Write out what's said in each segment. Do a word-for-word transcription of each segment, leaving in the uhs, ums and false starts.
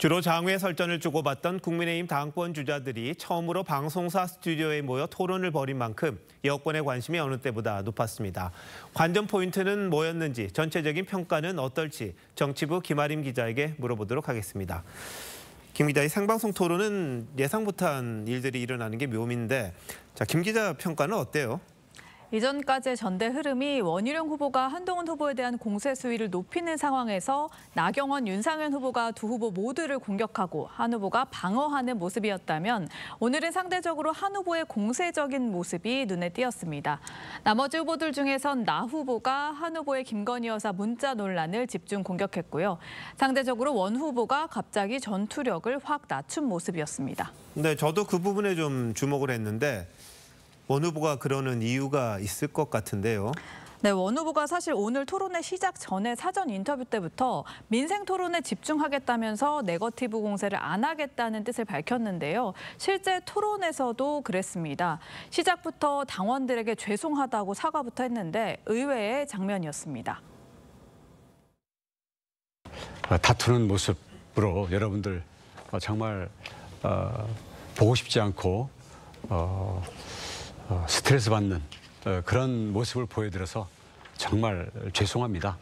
주로 장외 설전을 주고받던 국민의힘 당권 주자들이 처음으로 방송사 스튜디오에 모여 토론을 벌인 만큼 여권의 관심이 어느 때보다 높았습니다. 관전 포인트는 뭐였는지, 전체적인 평가는 어떨지 정치부 김하림 기자에게 물어보도록 하겠습니다. 김 기자의 생방송 토론은 예상 못한 일들이 일어나는 게 묘미인데, 자, 김 기자 평가는 어때요? 이전까지의 전대 흐름이 원희룡 후보가 한동훈 후보에 대한 공세 수위를 높이는 상황에서 나경원, 윤상현 후보가 두 후보 모두를 공격하고 한 후보가 방어하는 모습이었다면, 오늘은 상대적으로 한 후보의 공세적인 모습이 눈에 띄었습니다. 나머지 후보들 중에선 나 후보가 한 후보의 김건희 여사 문자 논란을 집중 공격했고요. 상대적으로 원 후보가 갑자기 전투력을 확 낮춘 모습이었습니다. 네, 저도 그 부분에 좀 주목을 했는데, 원 후보가 그러는 이유가 있을 것 같은데요. 네, 원 후보가 사실 오늘 토론회 시작 전에 사전 인터뷰 때부터 민생 토론에 집중하겠다면서 네거티브 공세를 안 하겠다는 뜻을 밝혔는데요. 실제 토론에서도 그랬습니다. 시작부터 당원들에게 죄송하다고 사과부터 했는데 의외의 장면이었습니다. 다투는 모습으로 여러분들 정말 어, 보고 싶지 않고 어, 어, 스트레스 받는 어, 그런 모습을 보여드려서 정말 죄송합니다.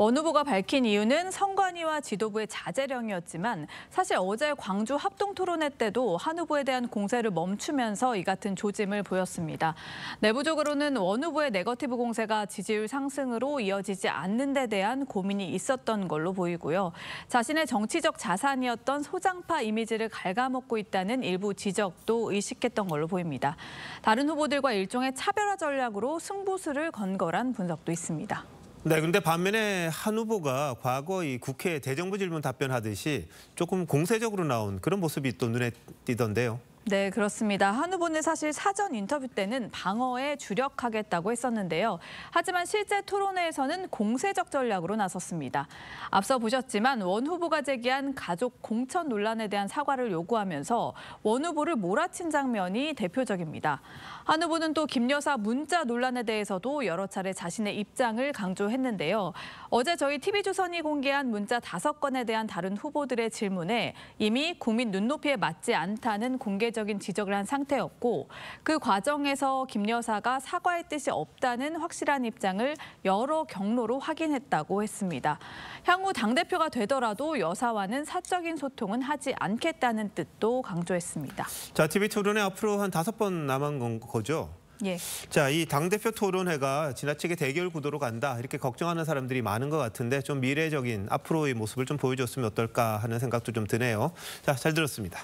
원 후보가 밝힌 이유는 선관위와 지도부의 자제령이었지만, 사실 어제 광주 합동토론회 때도 한 후보에 대한 공세를 멈추면서 이 같은 조짐을 보였습니다. 내부적으로는 원 후보의 네거티브 공세가 지지율 상승으로 이어지지 않는 데 대한 고민이 있었던 걸로 보이고요. 자신의 정치적 자산이었던 소장파 이미지를 갉아먹고 있다는 일부 지적도 의식했던 걸로 보입니다. 다른 후보들과 일종의 차별화 전략으로 승부수를 건 거란 분석도 있습니다. 네, 근데 반면에 한 후보가 과거 이 국회 대정부 질문 답변하듯이 조금 공세적으로 나온 그런 모습이 또 눈에 띄던데요. 네, 그렇습니다. 한 후보는 사실 사전 인터뷰 때는 방어에 주력하겠다고 했었는데요. 하지만 실제 토론회에서는 공세적 전략으로 나섰습니다. 앞서 보셨지만 원 후보가 제기한 가족 공천 논란에 대한 사과를 요구하면서 원 후보를 몰아친 장면이 대표적입니다. 한 후보는 또 김 여사 문자 논란에 대해서도 여러 차례 자신의 입장을 강조했는데요. 어제 저희 티비조선이 공개한 문자 다섯 건에 대한 다른 후보들의 질문에 이미 국민 눈높이에 맞지 않다는 공개적 지적을 한 상태였고, 그 과정에서 김 여사가 사과의 뜻이 없다는 확실한 입장을 여러 경로로 확인했다고 했습니다. 향후 당대표가 되더라도 여사와는 사적인 소통은 하지 않겠다는 뜻도 강조했습니다. 자, 티비 토론회 앞으로 한 다섯 번 남은 거죠? 예. 자, 이 당대표 토론회가 지나치게 대결 구도로 간다, 이렇게 걱정하는 사람들이 많은 것 같은데, 좀 미래적인 앞으로의 모습을 좀 보여줬으면 어떨까 하는 생각도 좀 드네요. 자, 잘 들었습니다.